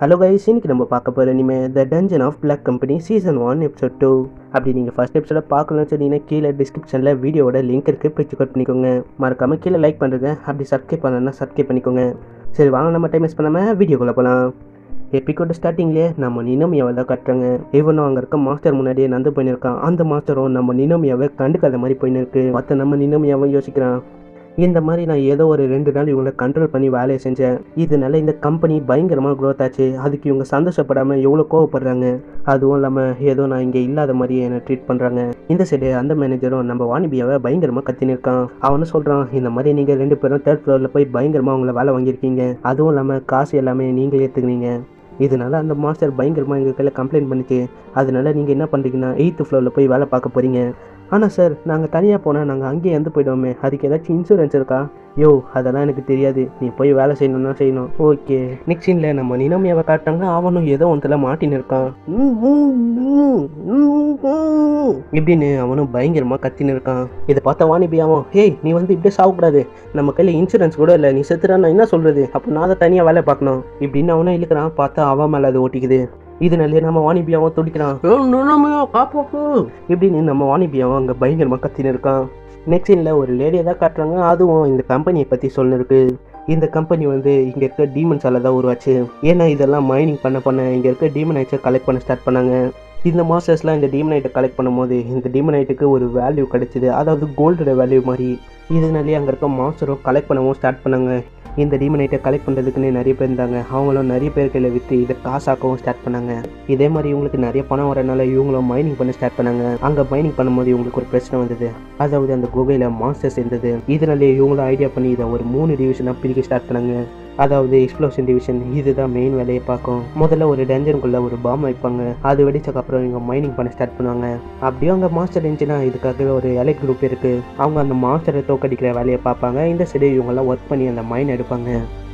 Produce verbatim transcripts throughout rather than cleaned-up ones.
Hello guys, இன்றைக்கி நம்ம பார்க்க போகிற இனிமே the dungeon of black company season one episode two. அப்படி நீங்கள் ஃபஸ்ட் எபிசோட பார்க்கணும்னு சொன்னீங்கன்னா கீழே டிஸ்கிரிப்ஷனில் வீடியோட லிங்க் இருக்குது, போய் செக் அவுட் பண்ணிக்கோங்க. மறக்காமல் கீழே லைக் பண்ணுறேங்க, அப்படி சப்ஸ்கிரைப் பண்ணணும்னா சப்ஸ்கிரைப் பண்ணிக்கோங்க. சரி வாங்க, நம்ம டைம் வேஸ்ட் பண்ணாமல் வீடியோக்குள்ளே போகலாம். எபிசோட ஸ்டார்டிங்லேயே நம்ம நினோமியாவை தான் கட்டுறாங்க. இவனும் அங்கே இருக்க மாஸ்டர் முன்னாடியே நடந்து போயிருக்கான். அந்த மாஸ்டரும் நம்ம நினோமியாவை கண்டுக்காத மாதிரி போயின்னு இருக்கு. மற்ற நம்ம நினோமியாவும் யோசிக்கிறான், இந்த மாதிரி நான் ஏதோ ஒரு ரெண்டு நாள் இவங்களை கண்ட்ரோல் பண்ணி வேலையை செஞ்சேன், இதனால இந்த கம்பெனி பயங்கரமாக க்ரோத் ஆச்சு. அதுக்கு இவங்க சந்தோஷப்படாமல் எவ்வளோ கோவப்படுறாங்க, அதுவும் இல்லாமல் ஏதோ நான் இங்கே இல்லாத மாதிரியே என்னை ட்ரீட் பண்ணுறாங்க. இந்த சைடு அந்த மேனேஜரும் நம்ம வாணிபியாவை பயங்கரமாக கத்தின்னு இருக்கான். அவனு சொல்கிறான், இந்த மாதிரி நீங்கள் ரெண்டு பேரும் தேர்ட் ஃப்ளோரில் போய் பயங்கரமாக அவங்கள வேலை வாங்கியிருக்கீங்க, அதுவும் இல்லாமல் காசு எல்லாமே நீங்களே எடுத்துக்கிறீங்க. இதனால் அந்த மாஸ்டர் பயங்கரமாக எங்கள் கையில் கம்ப்ளைண்ட் பண்ணிச்சு. அதனால் நீங்கள் என்ன பண்ணுறீங்கன்னா எயித்து ஃப்ளோரில் போய் வேலை பார்க்க போகிறீங்க. ஆனால் சார், நாங்கள் தனியாக போனால் நாங்கள் அங்கேயே இருந்து போய்டுவோமே, அதுக்கு ஏதாச்சும் இன்சூரன்ஸ் இருக்கா? யோ, அதெல்லாம் எனக்கு தெரியாது, நீ போய் வேலை செய்யணும்னா செய்யணும். ஓகே, நெக்ஸ்ட் சீனில் நம்ம நினோமியாவை காட்டுறாங்க. அவனும் ஏதோ ஒன்றில் மாட்டின்னு இருக்கான். இப்படின்னு அவனும் பயங்கரமாக கத்தின்னு இருக்கான். இதை பார்த்தா வாணிபியாவும், ஏய் நீ வந்து இப்படியே சாகக்கூடாது, நம்ம கையில் இன்சூரன்ஸ் கூட இல்லை, நீ செத்துறா நான் என்ன சொல்கிறது, அப்போ நான் அதை தனியாக வேலை பார்க்கணும் இப்படின்னு அவனும் இழுக்கிறான். பார்த்தா அவன் மேலே அது ஓட்டிக்குது. இதனாலே நம்ம வாணிபியாவும் துடிக்கிறான், இப்படின்னு நம்ம வாணிபியாவும் அங்கே பயங்கரமாக கத்தின்னு இருக்கான். நெக்ஸ்ட் சீனில் ஒரு லேடியை தான் காட்டுறாங்க. அதுவும் இந்த கம்பெனியை பற்றி சொல்லிருக்கு. இந்த கம்பெனி வந்து இங்கே இருக்க டீமன்ஸால் தான் உருவாச்சு. ஏன்னா இதெல்லாம் மைனிங் பண்ண பண்ண இங்கே இருக்க டீமனைட்ஸை கலெக்ட் பண்ண ஸ்டார்ட் பண்ணாங்க. இந்த மாஸ்டர்ஸ்லாம் இந்த டீமனைட்டை கலெக்ட் பண்ணும்போது இந்த டீமனைட்டுக்கு ஒரு வேல்யூ கிடைச்சிது, அதாவது கோல்டோட வேல்யூ மாதிரி. இதனாலேயே அங்கே இருக்க மாஸ்டரும் கலெக்ட் பண்ணவும் ஸ்டார்ட் பண்ணாங்க. இந்த டீமனைட்டை கலெக்ட் பண்ணுறதுக்குன்னு நிறைய பேர் இருந்தாங்க. அவங்களும் நிறைய பேர்களை விற்று இதை காசாக்கவும் ஸ்டார்ட் பண்ணாங்க. இதே மாதிரி இவங்களுக்கு நிறைய பணம் வரனால இவங்களும் மைனிங் பண்ண ஸ்டார்ட் பண்ணாங்க. அங்கே மைனிங் பண்ணும்போது இவங்களுக்கு ஒரு பிரச்சனை வந்தது, அதாவது அந்த குகையில் மாஸ்டர்ஸ் இருந்தது. இதனாலே இவங்களும் ஐடியா பண்ணி இதை ஒரு மூணு டிவிஷனாக பிரிக்க ஸ்டார்ட் பண்ணாங்க, அதாவது எக்ஸ்ப்ளோஷன் டிவிஷன். இதுதான் மெயின் வேலையை பார்க்கும். முதல்ல ஒரு டஞ்சனுக்குள்ளே ஒரு பாம் வைப்பாங்க, அது வெடிச்சக்கு அப்புறம் இவங்க மைனிங் பண்ண ஸ்டார்ட் பண்ணுவாங்க. அப்படியே அவங்க மாஸ்டர் இருந்துச்சுன்னா இதுக்காகவே ஒரு எலைட் குரூப் இருக்குது, அவங்க அந்த மாஸ்டரை தோக்கடிக்கிற வேலையை பார்ப்பாங்க. இந்த சைடு இவங்கெல்லாம் ஒர்க் பண்ணி அந்த மைன் எடுப்பாங்க.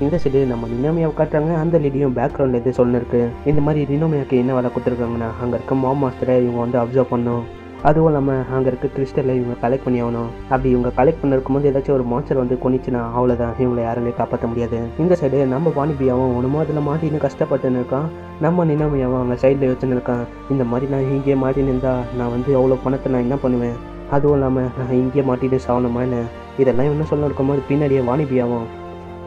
இந்த சைடு நம்ம நினோமியாவை காட்டுறாங்க. அந்த லேடியும் பேக்ரவுண்டில் எது சொல்லிருக்கு, இந்த மாதிரி நினோமியாவுக்கு என்ன வேலை கொடுத்துருக்காங்கன்னா அங்கே இருக்க மாம் மாஸ்டரை இவங்க வந்து அப்சர்வ் பண்ணணும், அதுவும் இல்லாமல் அங்கே இருக்க கிறிஸ்டலை இவங்க கலெக்ட் பண்ணி ஆகணும். அப்படி இவங்க கலெக்ட் பண்ணிருக்கும் போது ஏதாச்சும் ஒரு மாஸ்டர் வந்து கொண்டுச்சுன்னா அவ்வளோதான், இவங்களை யாராலே காப்பாற்ற முடியாது. இந்த சைடு நம்ம வாணிபியாவும் ஒன்றுமோ அதில் மாட்டின்னு கஷ்டப்பட்டுன்னு இருக்கான். நம்ம நினமையாவும் அவங்க சைடில் யோசிச்சுன்னு இருக்கான், இந்த மாதிரி நான் இங்கேயே மாட்டின்னு இருந்தால் நான் வந்து அவ்வளோ பணத்தை நான் என்ன பண்ணுவேன், அதுவும் இல்லாமல் நான் இங்கேயே மாட்டிட்டு சாகணுமா என்ன. இதெல்லாம் என்ன சொல்ல இருக்கும் போது பின்னாடியே வாணிபியாவும்,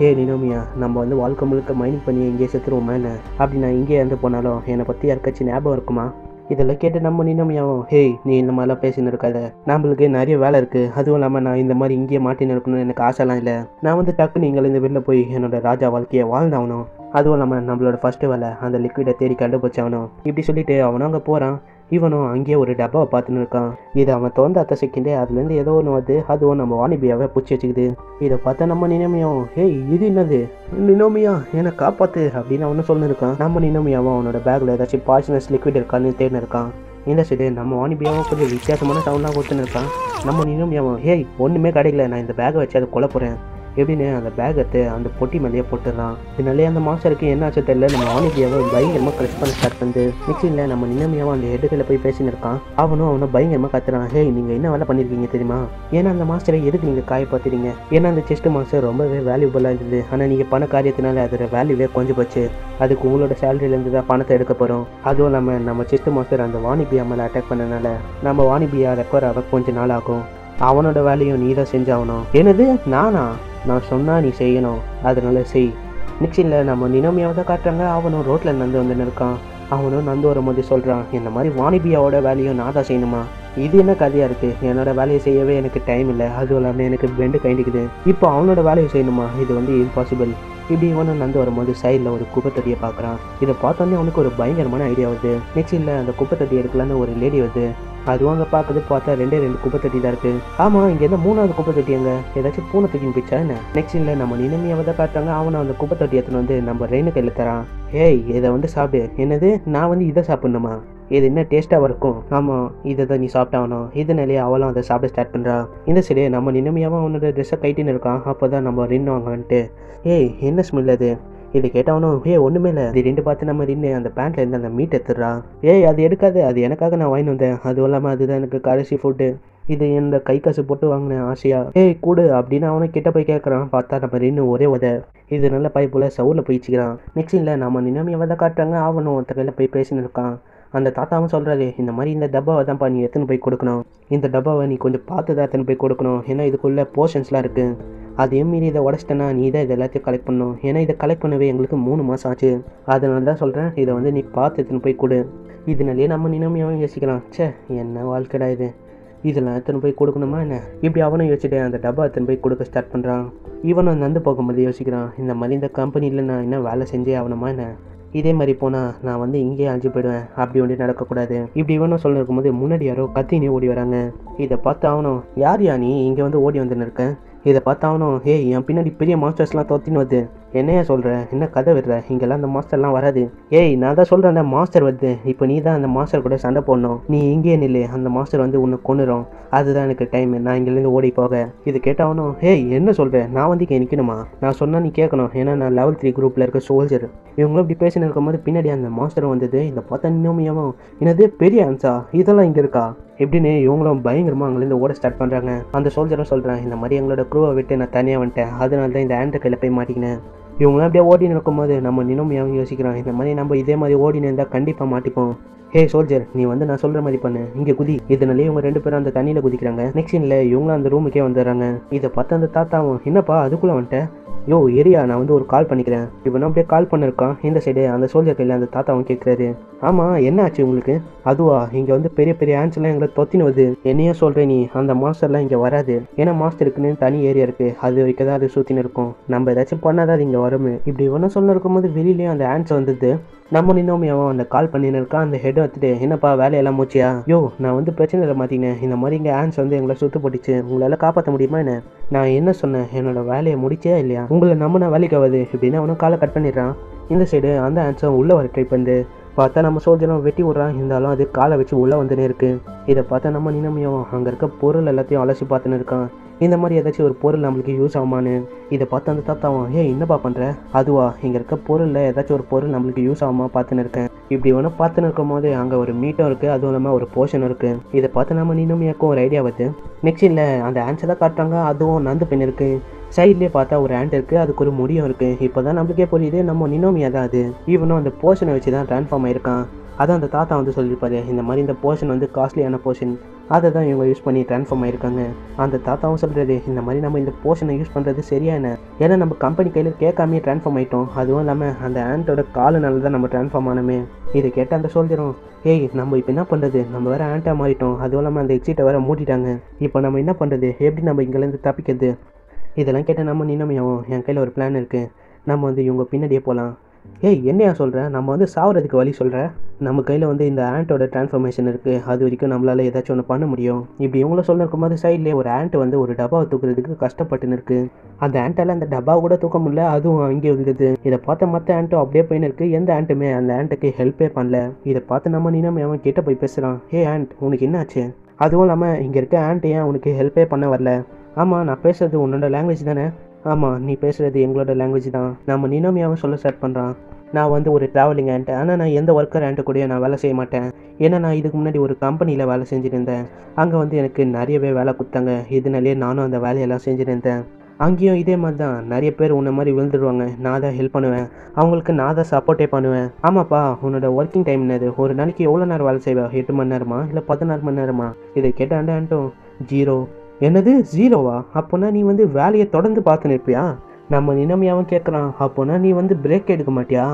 ஏ நினோமியா, நம்ம வந்து வாழ்க்கை முழுக்க மைனிங் பண்ணி இங்கேயே செத்துருவோமா என்ன, அப்படி நான் இங்கேயே இருந்து போனாலும் என்னை பற்றி யாருக்காச்சும் ஞாபகம் இருக்குமா. இதெல்லாம் கேட்டு நம்ம நினோமியாவும், ஹேய் நீ இந்த மாதிரிலாம் பேசின்னு இருக்காத, நம்மளுக்கு நிறைய வேலை இருக்குது, அதுவும் இல்லாமல் நான் இந்த மாதிரி இங்கேயே மாட்டின்னு இருக்கணும்னு எனக்கு ஆசைலாம் இல்லை, நான் வந்து டக்கு நீங்கள் இந்த வெளில போய் என்னோடய ராஜா வாழ்க்கையை வாழ்ந்தாகணும், அதுவும் இல்லாமல் நம்மளோட ஃபஸ்ட்டு வேலை அந்த லிக்விடை தேடி கண்டுபிடிச்சாகணும். இப்படி சொல்லிவிட்டு அவனும் அங்கே போகிறான். இவனும் அங்கேயே ஒரு டப்பாவை பார்த்துன்னு இருக்கான். இதை அவன் தோந்த அத்தை செகண்டே அதுலேருந்து ஏதோ ஒன்று வந்து அதுவும் நம்ம வாணிபியாவை பிடிச்சி வச்சுக்குது. இதை பார்த்தா நம்ம நினோமியாவும், ஏய் இது என்னது நினோமியா, என்னை காப்பாற்று அப்படின்னு அவனு சொல்லியிருக்கான். நம்ம நினோமியாவும் அவனோட பேக்கில் ஏதாச்சும் பாய்சனஸ் லிக்விட் இருக்கான்னு தேடினு இருக்கான். இந்த சைடு நம்ம வாணிபியாவும் கொஞ்சம் வித்தியாசமான சவுண்டாக கொடுத்துன்னு இருக்கான். நம்ம நினோமியாவும், ஏய் ஒன்றுமே கிடைக்கல, நான் இந்த பேக்கை வச்சு அதை கொலை போகிறேன் எப்படின்னு அந்த பேக்கத்தை அந்த பொட்டி மேலேயே போட்டுடுறான். இதனாலே அந்த மாஸ்டருக்கு என்ன ஆச்சு தெரியல, நம்ம வாணிபியாவை பயங்கரமாக க்ரஷ் பண்ண ஸ்டார்ட் பண்ணுது. மிக்சியில் நம்ம நினமையாவும் அந்த ஹெட்டுகளை போய் பேசின்னு இருக்கான். அவனும் அவனை பயங்கரமாக கத்துறான், ஹே நீங்கள் என்ன வேலை பண்ணியிருக்கீங்க தெரியுமா, ஏன்னா அந்த மாஸ்டரை எதுக்கு நீங்கள் காய பார்த்துறீங்க, ஏன்னா அந்த செஸ்ட் மாஸ்டர் ரொம்பவே வேல்யூபுல்லாக இருந்தது, ஆனால் நீங்கள் பண காரியத்தினால அதோட வேல்யூவே கொஞ்சம் போச்சு, அதுக்கு உங்களோட சேலரியிலேருந்து தான் பணத்தை எடுக்க போகிறோம், அதுவும் இல்லாமல் நம்ம செஸ்ட் மாஸ்டர் அந்த வாணிபியா மேலே அட்டாக் பண்ணனால நம்ம வாணிபியா ரெக்கவர் ஆக கொஞ்சம் நாள் ஆகும், அவனோட வேலையும் நீ தான் செஞ்சாகணும். என்னது நானா, நான் சொன்னால் நீ செய்யணும், அதனால செய். நெக்ஸ்டில் நம்ம நினமையாக தான் காட்டுறாங்க. அவனும் ரோட்டில் நந்து வந்து நிற்கான். அவனும் நந்து வரும்போது சொல்கிறான், இந்த மாதிரி வாணிபியாவோட வேலையும் நான் தான் செய்யணுமா, இது என்ன கதையாக இருக்குது, என்னோடய வேலையை செய்யவே எனக்கு டைம் இல்லை, அதுவும் இல்லாமல் எனக்கு பெண்டு கைண்டிக்குது, இப்போ அவனோட வேலையை செய்யணுமா, இது வந்து இம்பாசிபிள். இப்படி இவனும் நந்து வரும்போது சைடில் ஒரு குப்பை தொட்டியை பார்க்குறான். இதை பார்த்தோன்னே அவனுக்கு ஒரு பயங்கரமான ஐடியா வருது. நெக்ஸ்டில் அந்த குப்பை தொட்டி எடுக்கலான்னு ஒரு லேடி வருது. அதுவும் அங்கே பார்க்குறது பார்த்தா ரெண்டே ரெண்டு குப்பை தொட்டி தான் இருக்குது. ஆமாம், இங்கே இருந்தால் மூணாவது குப்பை தொட்டி அங்கே ஏதாச்சும் பூனை தொட்டின்னு போயிடுச்சா என்ன. நெக்ஸ்ட் இல்லை நம்ம நினமையாக தான் காட்டுறாங்க. அவனை அந்த குப்பை தொட்டி எடுத்துன்னு வந்து நம்ம ரெயினு கையில் தரான். ஏய் இதை வந்து சாப்பிடு. என்னது, நான் வந்து இதை சாப்பிட்ணுமா, இது என்ன டேஸ்ட்டாக இருக்கும், ஆமாம் இதை தான் நீ சாப்பிட்டாகணும். இதனாலேயே அவளும் அதை சாப்பிட ஸ்டார்ட் பண்ணுறான். இந்த சரி நம்ம நினமையாகவும் அவனோட ட்ரெஸ்ஸை கைட்டின்னு இருக்கான். அப்போ தான் நம்ம ரின் வாங்கன்ட்டு, ஏய் என்ன ஸ்மெல் அது, இதை கேட்டவனும் ஏ ஒன்றுமே இல்லை, இது ரெண்டு பார்த்து நம்ம நின்று அந்த பேண்ட்டில் இருந்து அந்த மீட் எடுத்துடுறான். ஏய் அது எடுக்காது, அது எனக்காக நான் வாங்கிட்டு வந்தேன், அதுவும் இல்லாமல் அதுதான் எனக்கு கடைசி ஃபுட்டு, இது இந்த கை காசு போட்டு வாங்கினேன் ஆசையா, ஏய் கூடு அப்படின்னு அவனை கிட்ட போய் கேட்குறான். பார்த்தா நம்ம நின்று ஒரே உதை இது நல்ல பை போல் சவுரில் போயிச்சுக்கிறான். நெக்ஸ்ட் இல்லை நம்ம நினைமையை வதை காட்டுறாங்க. அவனும் ஒருத்த கையில் போய் பேசின்னு இருக்கான். அந்த தாத்தாவும் சொல்கிறாரு, இந்த மாதிரி இந்த டப்பாவை தான்ப்பா நீ எடுத்துன்னு போய் கொடுக்கணும், இந்த டப்பாவை நீ கொஞ்சம் பார்த்து தான் எடுத்துன்னு போய் கொடுக்கணும், ஏன்னா இதுக்குள்ளே போர்ஷன்ஸ்லாம் இருக்குது, அதையும் மீறி இதை உடச்சிட்டேன்னா நீ தான் இது எல்லாத்தையும் கலெக்ட் பண்ணணும், ஏன்னா இதை கலெக்ட் பண்ணவே எங்களுக்கு மூணு மாதம் ஆச்சு, அதனால தான் சொல்கிறேன் இதை வந்து நீ பார்த்து எடுத்துன்னு போய் கொடு. இதனாலேயே நம்ம நினைமையாகவும் யோசிக்கலாம், சே என்ன வாழ்க்கைடா இது, இதெல்லாம் எடுத்துன்னு போய் கொடுக்கணுமா என்ன. இப்படி அவனும் யோசிச்சுட்டு அந்த டப்பா எடுத்துன்னு போய் கொடுக்க ஸ்டார்ட் பண்ணுறான். இவனும் நந்து போகும்போது யோசிக்கிறான், இந்த மாதிரி இந்த கம்பெனியில் நான் என்ன வேலை செஞ்சே ஆகணுமா என்ன, இதே மாதிரி போனால் நான் வந்து இங்கேயே அழிஞ்சு போயிடுவேன், அப்படி ஒன்றே நடக்கக்கூடாது. இப்படி இவனும் சொல்ல இருக்கும்போது முன்னாடி யாரோ கத்தினே ஓடி வராங்க. இதை பார்த்து அவனும், யார் யா நீ இங்கே வந்து ஓடி வந்துன்னு இருக்கேன். இதை பார்த்து அவனும், ஹே என் பின்னாடி பெரிய மாஸ்டர்ஸ்லாம் தோத்தின்னு வருது, என்னையா சொல்கிற, என்ன கதை விடுற, இங்கெல்லாம் அந்த மாஸ்டர்லாம் வராது. ஏய் நான் தான் சொல்கிறேன் அந்த மாஸ்டர் வருது, இப்போ நீ தான் அந்த மாஸ்டர் கூட சண்டை போடணும், நீ இங்கேயே நில்லு, அந்த மாஸ்டர் வந்து உன்னை கொண்டுடும், அதுதான் எனக்கு டைம், நான் இங்கேருந்து ஓடி போக. இது கேட்டவனும், ஹேய் என்ன சொல்கிறேன், நான் வந்து இங்கே நிற்கணுமா, நான் சொன்னால் நீ கேட்கணும், ஏன்னா நான் லெவல் த்ரீ குரூப்பில் இருக்க சோல்ஜர். இவங்களும் இப்படி பேசின்னு இருக்கும்போது பின்னாடி அந்த மாஸ்டர் வந்தது. இதை பார்த்தா இன்னும் என்னது பெரிய ஆன்சா இதெல்லாம் இங்கே இருக்கா எப்படின்னு இவங்களும் பயங்கரமாக அவங்களேருந்து ஓட ஸ்டார்ட் பண்ணுறாங்க. அந்த சோல்ஜரும் சொல்கிறேன், இந்த மாதிரி எங்களோட குரூவை விட்டு நான் தனியாக வந்துட்டேன், அதனால தான் இந்த ஆண்ட கையில் போய் மாட்டிக்கினேன். இவங்களாம் அப்படியே ஓடினு இருக்கும்போது நம்ம நினைமையாகவும் யோசிக்கிறான், இந்த மாதிரி நம்ம இதே மாதிரி ஓடினு இருந்தால் கண்டிப்பாக மாட்டிப்போம். ஹே சோல்ஜர் நீ வந்து நான் சொல்கிற மாதிரி பண்ணு, இங்கே குதி. இதனாலே இவங்க ரெண்டு பேரும் அந்த தண்ணியில் குதிக்கிறாங்க. நெக்ஸ்ட் இல்லை இவங்களும் அந்த ரூமுக்கே வந்துடுறாங்க. இதை பார்த்து அந்த தாத்தாவும், என்னப்பா அதுக்குள்ளே வந்துட்டேன், யோ ஏரியா நான் வந்து ஒரு கால் பண்ணிக்கிறேன். இப்போ நான் அப்படியே கால் பண்ணியிருக்கான். இந்த சைடு அந்த சோல்ஜர் கையில் அந்த தாத்தாவும் கேட்குறாரு, ஆமாம் என்ன ஆச்சு உங்களுக்கு, அதுவா இங்கே வந்து பெரிய பெரிய ஆன்சர்லாம் எங்களை தொத்தின்னு வருது, என்னையே சொல்கிறேன் நீ, அந்த மாஸ்டர்லாம் இங்கே வராது, ஏன்னா மாஸ்டர் இருக்குன்னு தனி ஏரியா இருக்குது, அது வரைக்கும் தான் அது சுற்றின்னு இருக்கும், நம்ம ஏதாச்சும் பண்ணால் தான் அது இங்கே வரும். இப்படி ஒன்றும் சொல்ல இருக்கும்போது வெளியிலேயும் அந்த ஆன்சர் வந்துது. நம்ம நின்னோமையாவும் அந்த கால் பண்ணின்னு இருக்கான். அந்த ஹெட் எடுத்துட்டு, என்னப்பா வேலையெல்லாம் மூச்சியா, யோ நான் வந்து பிரச்சனை மாற்றினேன், இந்த மாதிரி இங்கே ஆன்சர் வந்து எங்களை சுற்று போட்டுச்சு, உங்களால் காப்பாற்ற முடியுமா என்ன, நான் என்ன சொன்னேன் என்னோட வேலையை முடிச்சே இல்லையா, உங்களை நம்பின வேலைக்கு ஆகாது இப்படின்னு அவனும் காலை கட் பண்ணிடுறான். இந்த சைடு அந்த ஆன்சர் உள்ளே வர ட்ரை பண்ணுது. பார்த்தா நம்ம சோல்ஜரும் வெட்டி விட்றான். இருந்தாலும் அது காலை வச்சு உள்ளே வந்துனே இருக்குது. இதை பார்த்தா நம்ம நினைமையாகவும் அங்கே இருக்க பொருள் எல்லாத்தையும் அலசி பார்த்துன்னு இருக்கான். இந்த மாதிரி ஏதாச்சும் ஒரு பொருள் நம்மளுக்கு யூஸ் ஆகுமான்னு. இதை பார்த்து அந்த தாத்தாவும், ஏ என்னப்பா பண்ணுற, அதுவா இங்கே இருக்க பொருளில் ஏதாச்சும் ஒரு பொருள் நம்மளுக்கு யூஸ் ஆகுமா பார்த்துன்னு இருக்கேன். இப்படி ஒன்று பார்த்துன்னு இருக்கும் போது அங்கே ஒரு மீட்டும் இருக்குது, அதுவும் இல்லாமல் ஒரு போர்ஷன் இருக்குது. இதை பார்த்து நம்ம நினைமையாக்கும் ஒரு ஐடியா வருது. நெக்ஸ்ட் இல்லை அந்த ஆன்சர் தான் காட்டுறாங்க. அதுவும் நந்து பெண் இருக்குது. சைட்லேயே பார்த்தா ஒரு ஹேண்ட் இருக்குது, அதுக்கு ஒரு முடியும் இருக்குது. இப்போ தான் நம்மளுக்கே புரியுது நம்ம நினோமியா தான் அது. ஈவனும் அந்த போர்ஷனை வச்சு தான் ட்ரான்ஸ்ஃபார்ம் ஆகிருக்கான். அதான் அந்த தாத்தா வந்து சொல்லியிருப்பாரு, இந்த மாதிரி இந்த போர்ஷன் வந்து காஸ்ட்லியான போர்ஷன், அதை தான் இவங்க யூஸ் பண்ணி ட்ரான்ஸ்ஃபார்ம் ஆகிருக்காங்க. அந்த தாத்தாவும் சொல்கிறது, இந்த மாதிரி நம்ம இந்த போர்ஷனை யூஸ் பண்ணுறது சரியான, ஏன்னா நம்ம கம்பெனி கையில் கேட்காமே ட்ரான்ஸ்ஃபார்ம் ஆகிட்டோம், அதுவும் இல்லாமல் அந்த ஹேண்டோட காலுனால தான் நம்ம ட்ரான்ஸ்ஃபார்ம் ஆனோமே. இதை கேட்ட அந்த சோல்ஜரும், ஏய் நம்ம இப்போ என்ன பண்ணுறது, நம்ம வேறு ஹேண்டாக மாறிட்டோம், அதுவும் இல்லாமல் அந்த எக்ஸிட்டை வேறு மூட்டிட்டாங்க, இப்போ நம்ம என்ன பண்ணுறது, எப்படி நம்ம இங்கேருந்து தப்பிக்கிறது. இதெல்லாம் கேட்டால் நம்ம நினைமையாகவும் என் கையில் ஒரு பிளான் இருக்குது, நம்ம வந்து இவங்க பின்னாடியே போகலாம். ஏய் என்னையா சொல்கிறேன், நம்ம வந்து சாவறதுக்கு வழி சொல்கிறேன், நம்ம கையில் வந்து இந்த ஆண்ட்டோட ட்ரான்ஸ்ஃபர்மேஷன் இருக்குது, அது வரைக்கும் நம்மளால் ஏதாச்சும் ஒன்று பண்ண முடியும். இப்படி இவங்கள சொல்ல இருக்கும்போது சைட்லேயே ஒரு ஆண்ட் வந்து ஒரு டப்பாவை தூக்குறதுக்கு கஷ்டப்பட்டுன்னு இருக்குது. அந்த ஆண்ட்டால் அந்த டப்பாவை கூட தூக்க முடியல, அதுவும் அங்கே இருந்தது. இதை பார்த்த மற்ற ஆண்ட்டும் அப்படியே போயின்னு இருக்குது. எந்த ஆண்ட்டுமே அந்த ஆண்ட்டுக்கு ஹெல்ப்பே பண்ணல. இதை பார்த்து நம்ம நினைமையாகவும் கிட்டே போய் பேசுகிறான், ஏ ஆண்ட் உனக்கு என்ன ஆச்சு, அதுவும் இல்லாமல் இங்கே இருக்க ஆண்ட்டு ஏன் உனக்கு ஹெல்ப்பே பண்ண வரல. ஆமாம் நான் பேசுகிறது உன்னோட லாங்குவேஜ் தானே, ஆமாம் நீ பேசுகிறது எங்களோட லாங்குவேஜ் தான். நம்ம நினோமியாவும் சொல்ல ஸ்டார்ட் பண்ணுறான், நான் வந்து ஒரு ட்ராவலிங் ஆண்ட்டு, ஆனால் நான் எந்த ஒர்க்கர் ஆண்ட்டு கூட நான் வேலை செய்ய மாட்டேன், ஏன்னா நான் இதுக்கு முன்னாடி ஒரு கம்பெனியில் வேலை செஞ்சுருந்தேன், அங்கே வந்து எனக்கு நிறையவே வேலை கொடுத்தாங்க, இதனாலேயே நானும் அந்த வேலையெல்லாம் செஞ்சுருந்தேன். அங்கேயும் இதே மாதிரி தான் நிறைய பேர் உன்ன மாதிரி விழுந்துடுவாங்க, நான் தான் ஹெல்ப் பண்ணுவேன், அவங்களுக்கு நான் தான் சப்போர்ட்டே பண்ணுவேன். ஆமாப்பா உன்னோட ஒர்க்கிங் டைம் என்னது, ஒரு நாளைக்கு எவ்வளோ நேரம் வேலை செய்வேன், எட்டு மணி நேரமா இல்லை பதினாறு மணி நேரமா. இதை கேட்டாண்ட ஆண்ட்டும், ஜீரோ. என்னது ஜீரோவா, அப்போனா நீ வந்து வேலையை தொடர்ந்து பார்த்து நிற்பியா. நம்ம நினைமையாகவும் கேட்குறான், அப்போனா நீ வந்து பிரேக் எடுக்க மாட்டியா,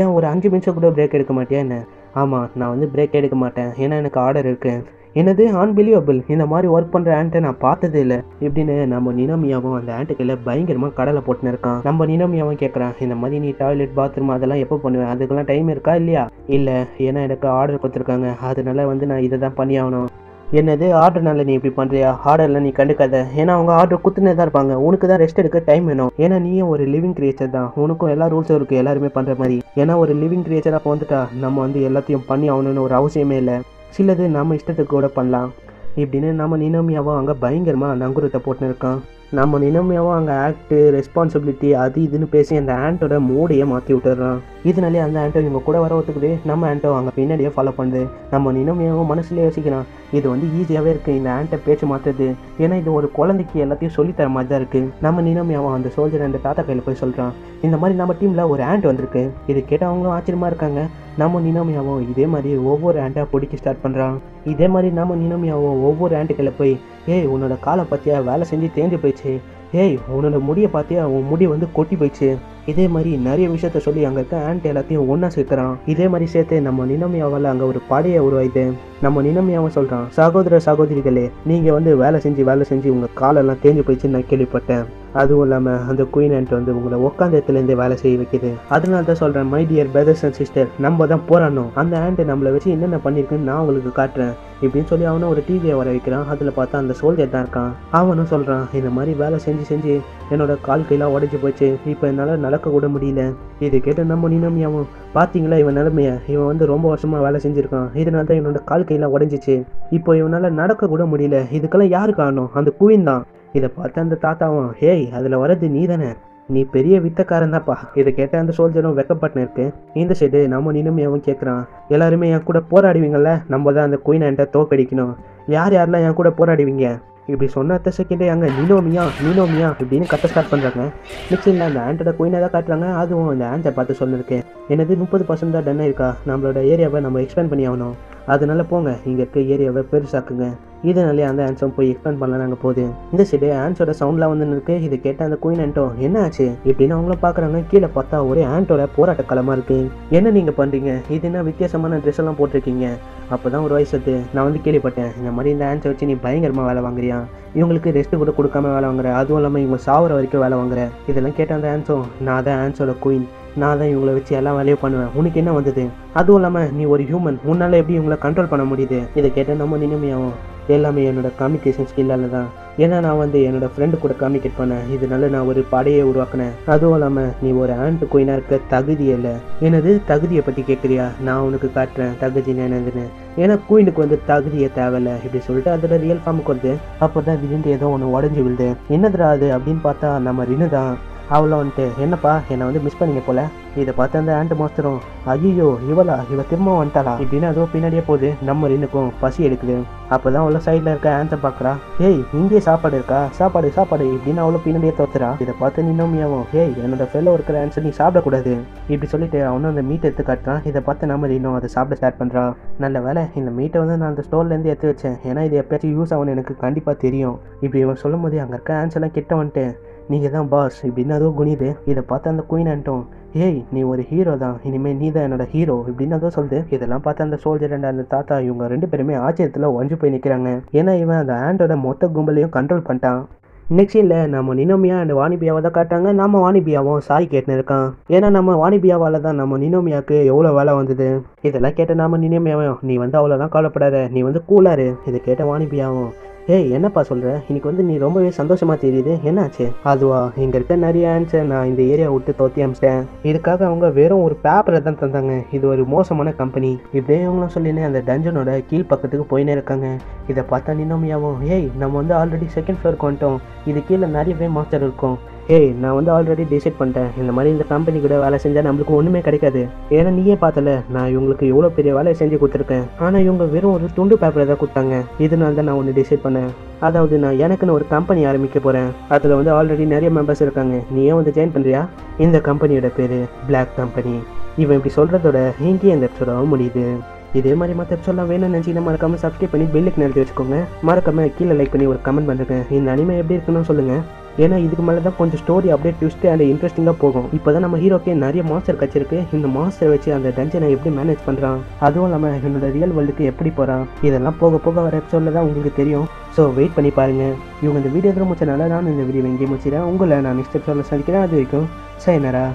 ஏன் ஒரு அஞ்சு நிமிஷம் கூட பிரேக் எடுக்க மாட்டியா என்ன. ஆமாம் நான் வந்து பிரேக் எடுக்க மாட்டேன், ஏன்னா எனக்கு ஆர்டர் இருக்குது. என்னது அன்பிலீவபிள், இந்த மாதிரி ஒர்க் பண்ணுற ஆண்ட்டை நான் பார்த்ததே இல்லை இப்படின்னு நம்ம நினைமையாகவும் அந்த ஆண்ட்டுக்குள்ள பயங்கரமாக கடலை போட்டுன்னு இருக்கான். நம்ம நினைமையாகவும் கேட்குறான், இந்த மாதிரி நீ டாய்லெட் பாத்ரூம் அதெல்லாம் எப்போ பண்ணுவேன், அதுக்கெல்லாம் டைம் இருக்கா இல்லையா. இல்லை ஏன்னா எனக்கு ஆர்டர் கொடுத்துருக்காங்க, அதனால வந்து நான் இதை தான் பண்ணி ஆகணும். என்னது ஆர்டர்னால நீ இப்படி பண்ணுறியா, ஆர்டரில் நீ கண்டுக்காத, ஏன்னா அவங்க ஆர்டர் கொடுத்துனே தான் இருப்பாங்க, உனக்கு தான் ரெஸ்ட் எடுக்க டைம் வேணும், ஏன்னா நீயும் ஒரு லிவிங் கிரியேச்சர் தான், உனக்கும் எல்லா ரூல்ஸும் இருக்குது எல்லாருமே பண்ணுற மாதிரி, ஏன்னா ஒரு லிவிங் கிரியேச்சராக போந்துட்டா நம்ம வந்து எல்லாத்தையும் பண்ணி ஆகணும்னு ஒரு அவசியமே இல்லை, சிலது நம்ம இஷ்டத்துக்கு கூட பண்ணலாம். இப்படின்னு நம்ம நினைமையாகவும் அங்கே பயங்கரமாக நங்குரத்தை போட்டுன்னு இருக்கான். நம்ம நினைமையாகவும் அங்கே ஆக்டு ரெஸ்பான்சிபிலிட்டி அது இதுன்னு பேசி அந்த ஆண்டோட மூடையை மாற்றி விட்டுறான். இதனாலே அந்த ஆண்டோ இவங்க கூட வர ஒத்துக்குது, நம்ம ஆண்டோ அங்கே பின்னாடியே ஃபாலோ பண்ணுது. நம்ம நினைமையாகவும் மனசுலேயே யோசிக்கிறான், இது வந்து ஈஸியாகவே இருக்குது இந்த ஆண்டை பேச்சு மாற்றுறது, ஏன்னா இது ஒரு குழந்தைக்கு எல்லாத்தையும் சொல்லித்தர மாதிரி தான் இருக்குது. நம்ம நினைமையாகவும் அந்த சோல்ஜர் அந்த தாத்தா கையில் போய் சொல்கிறான், இந்த மாதிரி நம்ம டீமில் ஒரு ஆண்ட் வந்திருக்கு. இது கேட்டவங்களும் ஆச்சரியமாக இருக்காங்க. நம்ம நினைமையாகவும் இதே மாதிரி ஒவ்வொரு ஆண்டாக பிடிக்க ஸ்டார்ட் பண்ணுறான். இதே மாதிரி நம்ம நினைமையாகவும் ஒவ்வொரு ஆண்டுகளை போய், ஏய் உன்னோட காலை பார்த்தியா வேலை செஞ்சு தேஞ்சு போயிடுச்சு, ஏய் உன்னோட முடியை பார்த்தியா உன் முடி வந்து கொட்டி போயிடுச்சு, இதே மாதிரி நிறைய விஷயத்த சொல்லி அங்கே இருக்க ஆண்ட் எல்லாத்தையும் ஒன்றா சேர்க்குறான். இதே மாதிரி சேர்த்து நம்ம நினைமையாவால் அங்கே ஒரு படையை உருவாயிது. நம்ம நினைமையாகவும் சொல்கிறான், சகோதர சகோதரிகளே நீங்கள் வந்து வேலை செஞ்சு வேலை செஞ்சு உங்கள் காலெல்லாம் தேஞ்சு போயிடுச்சுன்னு நான் கேள்விப்பட்டேன். அதுவும் இல்லாமல் அந்த குயின் ஆண்ட் வந்து உங்களை உட்காந்த இடத்துலேருந்து வேலை செய்ய வைக்கிது. அதனால தான் சொல்கிறேன் my dear brothers and sister, நம்ம தான் போராடணும். அந்த ஆண்ட்டு நம்மளை வச்சு என்னென்ன பண்ணியிருக்குன்னு நான் உங்களுக்கு காட்டுறேன் இப்படின்னு சொல்லி அவனும் ஒரு டிவியை வர வைக்கிறான். அதில் பார்த்தா அந்த சோல்ஜர் தான் இருக்கான். அவனும் சொல்கிறான், இந்த மாதிரி வேலை செஞ்சு செஞ்சு என்னோட கால் கையெல்லாம் உடஞ்சி போச்சு, இப்போ என்னால் நடக்க கூட முடியல. இதை கேட்டு நம்ம நினைமையாகவும், பார்த்தீங்களா இவன் நிலைமையை, இவன் வந்து ரொம்ப வருஷமாக வேலை செஞ்சுருக்கான், இதனால தான் இவனோட கால் கையெல்லாம் உடஞ்சிச்சு, இப்போ இவனால் நடக்க கூட முடியல, இதுக்கெல்லாம் யாரு காரணம், அந்த குயின் தான். இதை பார்த்த அந்த தாத்தாவும், ஹேய் அதில் வர்றது நீ தானே, நீ பெரிய வித்தக்காரன் தான்ப்பா. இதை கேட்ட அந்த சோல்ஜரும் வெக்கப்பட்டு இருக்கு. இந்த சைடு நம்ம நினைமையாகவும் கேட்குறான், எல்லாருமே என் கூட போராடுவீங்கள்ல, நம்ம தான் அந்த குயின் ஆண்ட தோக்கடிக்கணும், யார் யாரெல்லாம் என் கூட போராடுவீங்க இப்படி சொன்ன அத்த செகண்டே அங்கே நினோமியா நினோமியா இப்படின்னு கட்ட ஸ்டார்ட் பண்ணுறாங்க. மிக்சியில் அந்த ஆண்டோட குயினை தான் காட்டுறாங்க. அதுவும் அந்த ஆண்டை பார்த்து சொல்லியிருக்கேன், எனது முப்பது பர்சன்ட் தான் டன் இருக்கா, நம்மளோட ஏரியாவை நம்ம எக்ஸ்பேண்ட் பண்ணி ஆகணும், அதனால போங்க இங்கே இருக்க ஏரியாவை பெருசாக்குங்க. இதனாலே அந்த ஆன்சர் போய் எக்ஸ்பேண்ட் பண்ணலாம் நாங்கள் போகுது. இந்த சைடு ஆன்ஸோட சவுண்ட்லாம் வந்து இருக்குது. இதை கேட்ட அந்த குயின் ஆண்டோ, என்ன ஆச்சு இப்படின்னு அவங்களும் பார்க்குறாங்க. கீழே பார்த்தா ஒரே ஆண்டோட போராட்ட களமாக இருக்குது. என்ன நீங்கள் பண்ணுறீங்க, இது என்ன வித்தியாசமான ட்ரெஸ் எல்லாம் போட்டிருக்கீங்க, அப்போ தான் ஒரு வயசத்து நான் வந்து கேள்விப்பட்டேன், இந்த மாதிரி இந்த ஆன்ஸை வச்சு நீ பயங்கரமாக வேலை வாங்குறியா, இவங்களுக்கு ரெஸ்ட்டு கூட கொடுக்காம வேலை வாங்குற, அதுவும் இல்லாமல் இவங்க சாவர வரைக்கும் வேலை வாங்குற. இதெல்லாம் கேட்ட அந்த ஆன்ஸோ, நான் தான் ஆன்ஸோட குயின், நான் தான் இவங்களை வச்சு எல்லா வேலையும் பண்ணுவேன், உனக்கு என்ன வந்தது, அதுவும் இல்லாமல் நீ ஒரு ஹியூமன், உன்னால் எப்படி இவங்களை கண்ட்ரோல் பண்ண முடியுது. இதை கேட்டால் நம்ம நினைமையாகவும், எல்லாமே என்னோட கம்யூனிகேஷன் ஸ்கில்லால் தான், ஏன்னா நான் வந்து என்னோடய ஃப்ரெண்டு கூட கம்யூனிகேட் பண்ணேன், இதனால நான் ஒரு படையை உருவாக்கினேன், அதுவும் இல்லாமல் நீ ஒரு ஆண்டு குயினாக இருக்க தகுதி இல்லை. எனது தகுதியை பற்றி கேட்குறியா, நான் உனக்கு காட்டுறேன் தகுதின்னு என்னதுன்னு, ஏன்னா குயினுக்கு வந்து தகுதியை தேவையில்லை இப்படி சொல்லிட்டு அதோட ரியல் ஃபார்முக்கு வந்து அப்போ தான் திடீர்னு ஏதோ ஒன்று உடஞ்சி விழுது. என்னதுடா அது அப்படின்னு பார்த்தா நம்ம ரினு தான். அவ்வளோ வந்துட்டு, என்னப்பா என்னை வந்து மிஸ் பண்ணிங்க போல. இதை பார்த்து அந்த ஆண்டு மாஸ்டரும், ஐயோ இவளா இவ திரும்ப வந்துட்டாளா இப்படின்னு அதுவும் பின்னாடியே போகுது. நம்ம இன்னுக்கும் பசி எடுக்குது. அப்போ தான் அவ்வளோ சைடில் இருக்க ஆன்சர் பார்க்குறா, ஏய் இங்கேயே சாப்பாடு இருக்கா, சாப்பாடு சாப்பாடு இப்படின்னு அவ்வளோ பின்னாடியே தோத்துறா. இதை பார்த்து நினைமையாகவும், ஏய் என்னோட ஃபெல்லோ இருக்கிற ஆன்சர் நீ சாப்பிடக்கூடாது இப்படி சொல்லிட்டு அவனும் அந்த மீட்டை எடுத்து காட்டுறான். இதை பார்த்து நம்ம இன்னும் அதை சாப்பிட ஸ்டார்ட் பண்ணுறான். நல்ல வேலை இந்த மீட்டை வந்து நான் அந்த ஸ்டோர்லேருந்து எடுத்து வச்சேன், ஏன்னா இது எப்பயாச்சும் யூஸ் ஆகும்னு எனக்கு கண்டிப்பாக தெரியும் இப்படி இவன் சொல்லும் போது அங்கே இருக்க ஆன்சர்லாம் கிட்ட வந்துட்டு, நீங்கள் தான் பாஸ் இப்படின்னு அதுவும் குனியுது. இதை பார்த்து அந்த குயின் ஆண்ட்டும், ஏய் நீ ஒரு ஹீரோ தான், இனிமேல் நீ தான் என்னோடய ஹீரோ இப்படின்னு அதுவும் சொல்லுது. இதெல்லாம் பார்த்து அந்த சோல்ஜர் அண்ட் அந்த தாத்தா இவங்க ரெண்டு பேருமே ஆச்சரியத்தில் ஒஞ்சு போய் நிற்கிறாங்க, ஏன்னா இவன் அந்த ஆண்டோட மொத்த கும்பலையும் கண்ட்ரோல் பண்ணிட்டான். நெக்ஸ்ட் இல்லை நம்ம நினோமியா அண்ட் வாணிபியாவை தான் காட்டாங்க. நம்ம வாணிபியாவும் சாரி கேட்டுன்னு இருக்கான், ஏன்னா நம்ம வாணிபியாவால் தான் நம்ம நினோமியாவுக்கு எவ்வளோ வேலை வந்தது. இதெல்லாம் கேட்ட நாம நினோமியாவும், நீ வந்து அவ்வளோலாம் கவலைப்படாத, நீ வந்து கூலாரு. இதை கேட்ட வாணிபியாவும், ஏய் என்னப்பா சொல்கிற, இன்றைக்கி வந்து நீ ரொம்பவே சந்தோஷமாக தெரியுது, என்னாச்சு? அதுவா இங்கே இருக்க நிறைய ஆன்சர் நான் இந்த ஏரியா விட்டு தோற்றி அமிச்சிட்டேன், இதுக்காக அவங்க வெறும் ஒரு பேப்பரை தான் தந்தாங்க, இது ஒரு மோசமான கம்பெனி இப்படியே இவங்களும் சொல்லினேன் அந்த டஞ்சனோட கீழ்ப்பக்கத்துக்கு போயினே இருக்காங்க. இதை பார்த்தா நினைமையாகவும், ஏய் நம்ம வந்து ஆல்ரெடி செகண்ட் ஃப்ளோருக்கு வந்துட்டோம், இது கீழே நிறையவே மாஸ்டர் இருக்கும், ஏய் நான் வந்து ஆல்ரெடி டிசைட் பண்ணிட்டேன், இந்த மாதிரி இந்த கம்பெனி கூட வேலை செஞ்சால் நம்மளுக்கு ஒன்றுமே கிடைக்காது, ஏன்னா நீயே பார்த்தல நான் இவங்களுக்கு எவ்வளோ பெரிய வேலையை செஞ்சு கொடுத்துருக்கேன், ஆனால் இவங்க வெறும் ஒரு துண்டு பேப்பரை தான் கொடுத்தாங்க, இதனால தான் நான் ஒன்று டிசைட் பண்ணேன், அதாவது நான் எனக்குன்னு ஒரு கம்பெனி ஆரம்பிக்க போகிறேன், அதில் வந்து ஆல்ரெடி நிறைய மெம்பர்ஸ் இருக்காங்க, நீ ஏன் வந்து ஜாயின் பண்ணுறியா? இந்த கம்பெனியோட பேர் பிளாக் கம்பெனி. இவன் இப்படி சொல்கிறதோட இங்கேயே அந்த எபிசோடாகவும் முடியுது. இதே மாதிரி மற்ற எபிசோடெலாம் வேணும்னு நினச்சிங்கன்னா மறக்காமல் சப்ஸ்கிரைப் பண்ணி பெல்லுக்கு நிறுத்தி வச்சுக்கோங்க, மறக்காமல் கீழே லைக் பண்ணி ஒரு கமெண்ட் பண்ணுறேன், இந்த அனிமே எப்படி இருக்குன்னு சொல்லுங்கள், ஏன்னா இதுக்கு மேலே தான் கொஞ்சம் ஸ்டோரி அப்படியே ட்விஸ்ட்டு அண்ட் இன்ட்ரெஸ்டிங்காக போகும். இப்போ தான் நம்ம ஹீரோக்கே நிறைய மாஸ்டர் கச்சிருக்கு, இந்த மாஸ்டரை வச்சு அந்த டஞ்சனை எப்படி மேனேஜ் பண்ணுறான், அதுவும் இல்லாமல் என்னோட ரியல் வேர்ல்டுக்கு எப்படி போகிறான், இதெல்லாம் போக போக வர எபிசோடில் தான் உங்களுக்கு தெரியும். ஸோ வெயிட் பண்ணி பாருங்கள். இவங்க இந்த வீடியோ திரும்ப முடிச்சனால நான் இந்த வீடியோ எங்கேயும் முடிச்சிடறேன். உங்களை நான் நெக்ஸ்ட் எபிசோடில் சந்திக்கிறேன். அது வரைக்கும் சைனரா.